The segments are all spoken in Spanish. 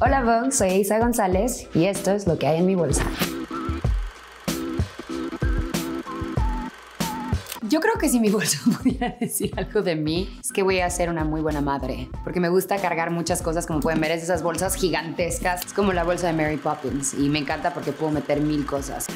Hola Vogue, soy Isa González y esto es lo que hay en mi bolsa. Yo creo que si mi bolsa pudiera decir algo de mí, es que voy a ser una muy buena madre, porque me gusta cargar muchas cosas, como pueden ver, es esas bolsas gigantescas. Es como la bolsa de Mary Poppins y me encanta porque puedo meter 1000 cosas.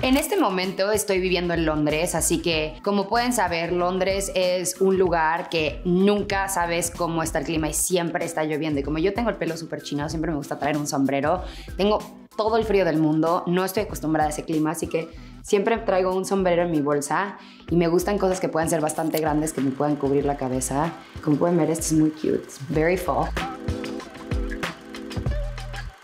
En este momento estoy viviendo en Londres, así que, como pueden saber, Londres es un lugar que nunca sabes cómo está el clima y siempre está lloviendo. Y como yo tengo el pelo súper chinado, siempre me gusta traer un sombrero. Tengo todo el frío del mundo, no estoy acostumbrada a ese clima, así que siempre traigo un sombrero en mi bolsa y me gustan cosas que puedan ser bastante grandes, que me puedan cubrir la cabeza. Como pueden ver, esto es muy cute, it's very fall.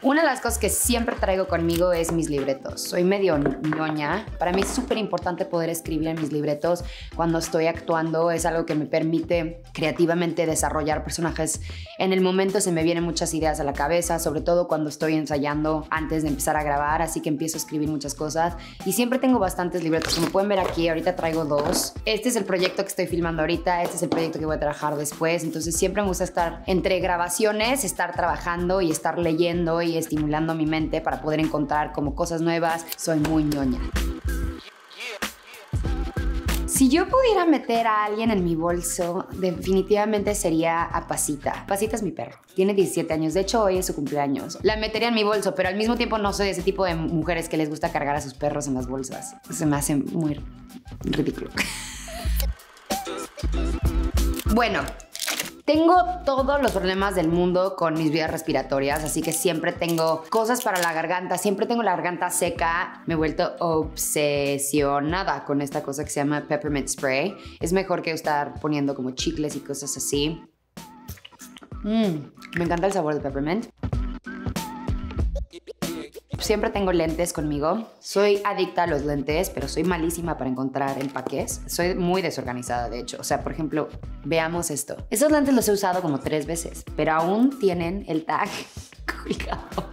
Una de las cosas que siempre traigo conmigo es mis libretos. Soy medio ñoña. Para mí es súper importante poder escribir en mis libretos cuando estoy actuando. Es algo que me permite creativamente desarrollar personajes. En el momento se me vienen muchas ideas a la cabeza, sobre todo cuando estoy ensayando antes de empezar a grabar, así que empiezo a escribir muchas cosas. Y siempre tengo bastantes libretos. Como pueden ver aquí, ahorita traigo 2. Este es el proyecto que estoy filmando ahorita. Este es el proyecto que voy a trabajar después. Entonces siempre me gusta estar entre grabaciones, estar trabajando y estar leyendo y estimulando mi mente para poder encontrar como cosas nuevas. Soy muy ñoña. Si yo pudiera meter a alguien en mi bolso, definitivamente sería a Pasita. Pasita es mi perro. Tiene 17 años. De hecho, hoy es su cumpleaños. La metería en mi bolso, pero al mismo tiempo no soy ese tipo de mujeres que les gusta cargar a sus perros en las bolsas. Se me hace muy ridículo. Bueno. Tengo todos los problemas del mundo con mis vías respiratorias, así que siempre tengo cosas para la garganta, siempre tengo la garganta seca. Me he vuelto obsesionada con esta cosa que se llama peppermint spray. Es mejor que estar poniendo como chicles y cosas así. Me encanta el sabor de peppermint. Siempre tengo lentes conmigo. Soy adicta a los lentes, pero soy malísima para encontrar empaques. Soy muy desorganizada, de hecho. O sea, por ejemplo, veamos esto. Estos lentes los he usado como 3 veces, pero aún tienen el tag colgado.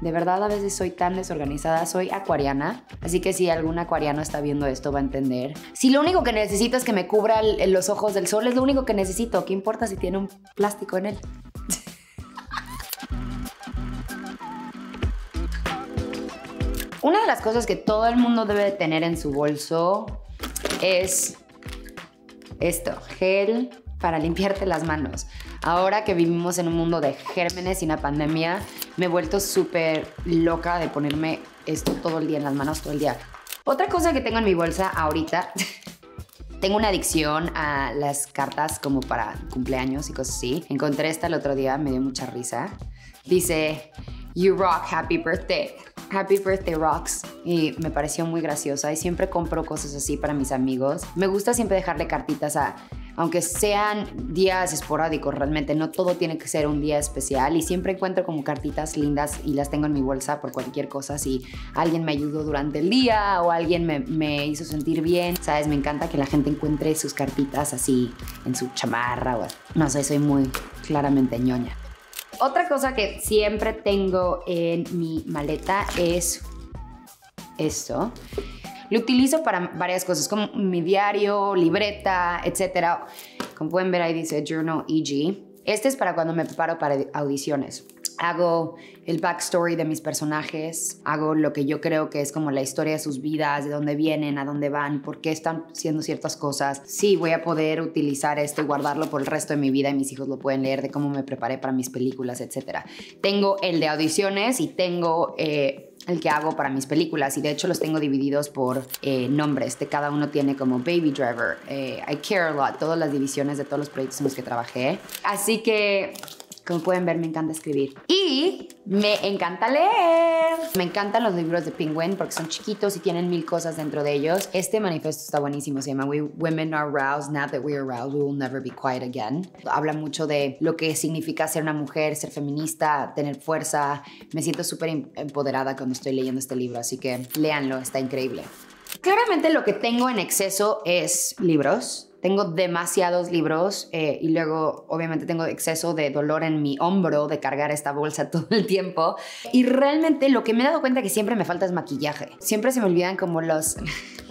De verdad, a veces soy tan desorganizada. Soy acuariana, así que si algún acuariano está viendo esto, va a entender. Si lo único que necesito es que me cubra los ojos del sol, es lo único que necesito. ¿Qué importa si tiene un plástico en él? Una de las cosas que todo el mundo debe de tener en su bolso es esto, gel para limpiarte las manos. Ahora que vivimos en un mundo de gérmenes y una pandemia, me he vuelto súper loca de ponerme esto todo el día en las manos, todo el día. Otra cosa que tengo en mi bolsa ahorita, tengo una adicción a las cartas como para cumpleaños y cosas así. Encontré esta el otro día, me dio mucha risa. Dice, "You rock, happy birthday. Happy Birthday Rocks", y me pareció muy graciosa y siempre compro cosas así para mis amigos. Me gusta siempre dejarle cartitas aunque sean días esporádicos, realmente no todo tiene que ser un día especial y siempre encuentro como cartitas lindas y las tengo en mi bolsa por cualquier cosa, si alguien me ayudó durante el día o alguien me hizo sentir bien. Sabes, me encanta que la gente encuentre sus cartitas así en su chamarra o no sé, soy muy claramente ñoña. Otra cosa que siempre tengo en mi maleta es esto. Lo utilizo para varias cosas, como mi diario, libreta, etc. Como pueden ver, ahí dice Journal EG. Este es para cuando me preparo para audiciones. Hago el backstory de mis personajes, hago lo que yo creo que es como la historia de sus vidas, de dónde vienen, a dónde van, por qué están haciendo ciertas cosas. Sí, voy a poder utilizar esto y guardarlo por el resto de mi vida y mis hijos lo pueden leer, de cómo me preparé para mis películas, etc. Tengo el de audiciones y tengo el que hago para mis películas y de hecho los tengo divididos por nombres. Cada uno tiene como Baby Driver, I Care A Lot, todas las divisiones de todos los proyectos en los que trabajé. Así que, como pueden ver, me encanta escribir. Y me encanta leer. Me encantan los libros de Penguin porque son chiquitos y tienen 1000 cosas dentro de ellos. Este manifiesto está buenísimo. Se llama We Women Are Roused. Now that we are roused, we will never be quiet again. Habla mucho de lo que significa ser una mujer, ser feminista, tener fuerza. Me siento súper empoderada cuando estoy leyendo este libro. Así que léanlo, está increíble. Claramente lo que tengo en exceso es libros. Tengo demasiados libros y luego obviamente tengo exceso de dolor en mi hombro de cargar esta bolsa todo el tiempo. Y realmente lo que me he dado cuenta que siempre me falta es maquillaje. Siempre se me olvidan como los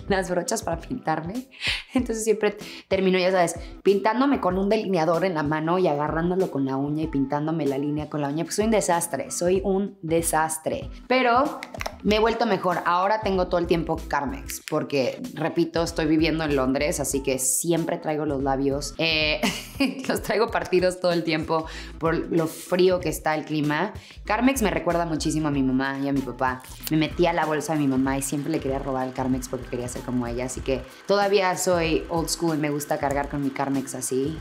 las brochas para pintarme. Entonces siempre termino, ya sabes, pintándome con un delineador en la mano y agarrándolo con la uña y pintándome la línea con la uña. Pues soy un desastre, soy un desastre. Pero me he vuelto mejor. Ahora tengo todo el tiempo Carmex porque, repito, estoy viviendo en Londres, así que siempre traigo los labios. Los traigo partidos todo el tiempo por lo frío que está el clima. Carmex me recuerda muchísimo a mi mamá y a mi papá. Me metía la bolsa de mi mamá y siempre le quería robar el Carmex porque quería ser como ella. Así que todavía soy old school y me gusta cargar con mi Carmex así.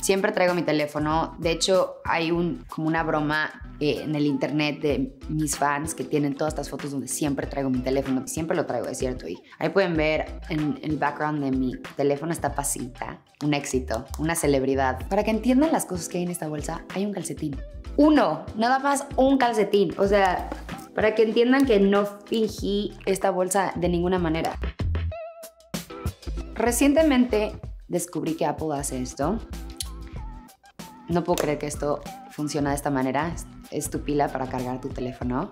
Siempre traigo mi teléfono. De hecho, hay como una broma en el internet de mis fans que tienen todas estas fotos donde siempre traigo mi teléfono. Siempre lo traigo, es cierto. Y ahí pueden ver en el background de mi teléfono está Pasita. Un éxito, una celebridad. Para que entiendan las cosas que hay en esta bolsa, hay un calcetín. Uno, nada más un calcetín. O sea, para que entiendan que no fingí esta bolsa de ninguna manera. Recientemente descubrí que Apple hace esto. No puedo creer que esto funciona de esta manera. Es tu pila para cargar tu teléfono.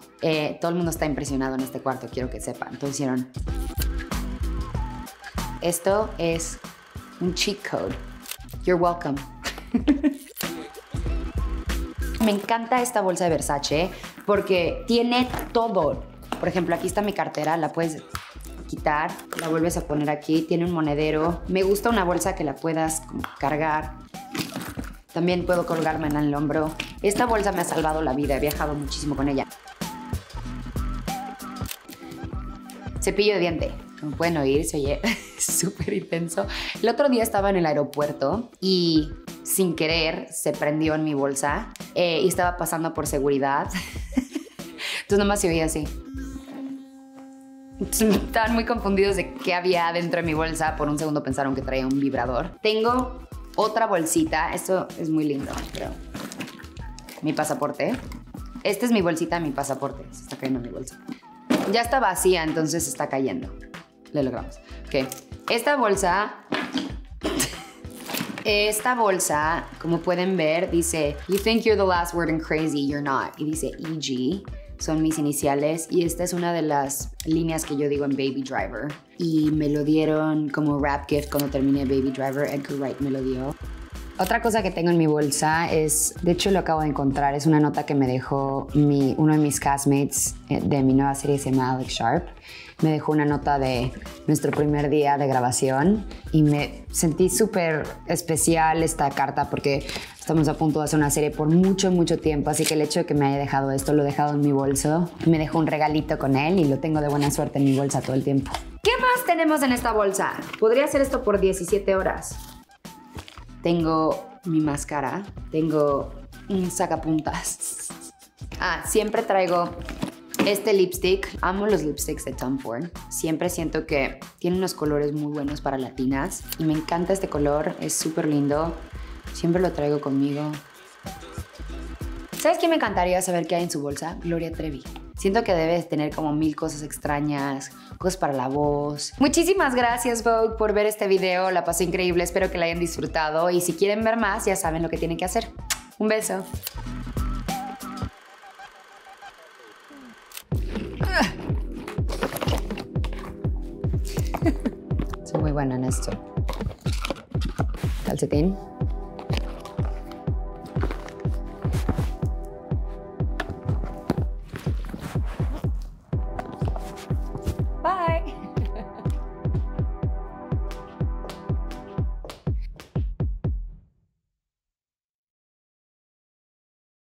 Todo el mundo está impresionado en este cuarto, quiero que sepan. Entonces hicieron. Esto es un cheat code. You're welcome. Me encanta esta bolsa de Versace porque tiene todo. Por ejemplo, aquí está mi cartera, la puedes quitar, la vuelves a poner aquí, tiene un monedero. Me gusta una bolsa que la puedas cargar. También puedo colgarme en el hombro. Esta bolsa me ha salvado la vida, he viajado muchísimo con ella. Cepillo de diente. Como pueden oír, se oye súper intenso. El otro día estaba en el aeropuerto y sin querer se prendió en mi bolsa y estaba pasando por seguridad. Entonces nomás se oía así. Estaban muy confundidos de qué había dentro de mi bolsa. Por un segundo pensaron que traía un vibrador. Tengo otra bolsita. Esto es muy lindo, creo. Mi pasaporte. Esta es mi bolsita, mi pasaporte. Se está cayendo mi bolsa. Ya está vacía, entonces se está cayendo. Le logramos. Ok. Esta bolsa, como pueden ver, dice You think you're the last word and crazy, you're not. Y dice EG, son mis iniciales. Y esta es una de las líneas que yo digo en Baby Driver. Y me lo dieron como wrap gift cuando terminé Baby Driver. Edgar Wright me lo dio. Otra cosa que tengo en mi bolsa es, de hecho lo acabo de encontrar, es una nota que me dejó uno de mis castmates de mi nueva serie, se llama Alex Sharp. Me dejó una nota de nuestro primer día de grabación y me sentí súper especial esta carta porque estamos a punto de hacer una serie por mucho, mucho tiempo, así que el hecho de que me haya dejado esto, lo he dejado en mi bolso. Me dejó un regalito con él y lo tengo de buena suerte en mi bolsa todo el tiempo. ¿Qué más tenemos en esta bolsa? Podría hacer esto por 17 horas. Tengo mi máscara, tengo un sacapuntas. Siempre traigo este lipstick. Amo los lipsticks de Tom Ford. Siempre siento que tiene unos colores muy buenos para latinas. Y me encanta este color, es súper lindo. Siempre lo traigo conmigo. ¿Sabes qué me encantaría saber qué hay en su bolsa? Gloria Trevi. Siento que debes tener como 1000 cosas extrañas, cosas para la voz. Muchísimas gracias, Vogue, por ver este video. La pasé increíble, espero que la hayan disfrutado. Y si quieren ver más, ya saben lo que tienen que hacer. Un beso. Soy muy buena en esto. Calcetín.